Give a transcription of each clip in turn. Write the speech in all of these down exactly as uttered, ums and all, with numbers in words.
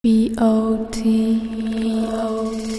B O T B O T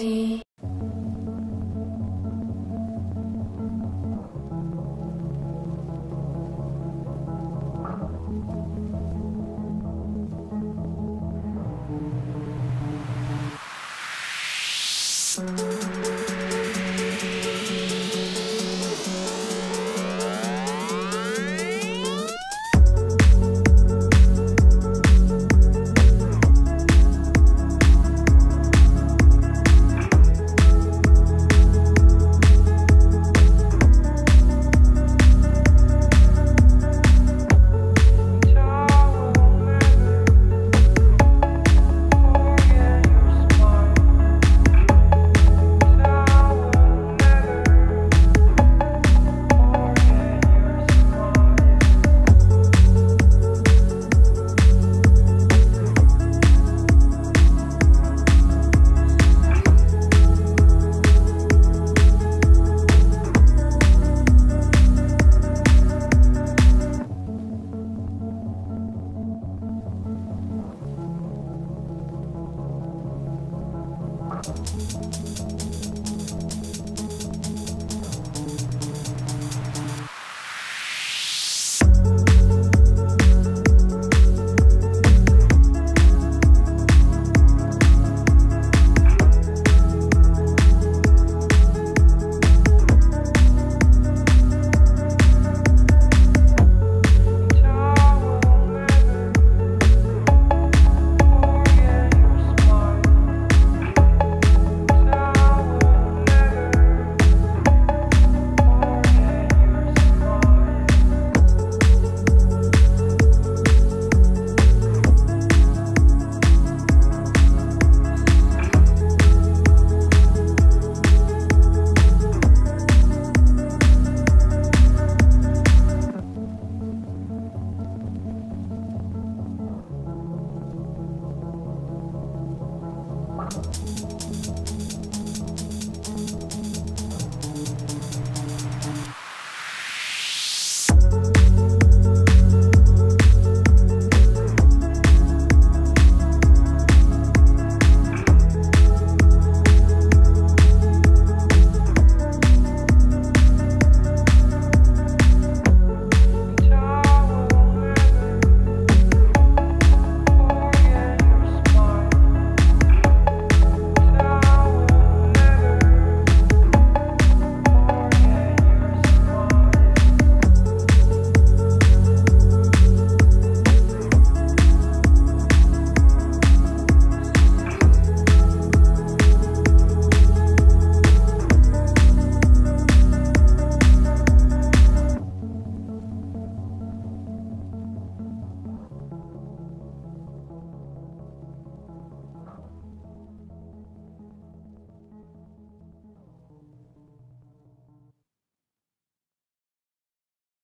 you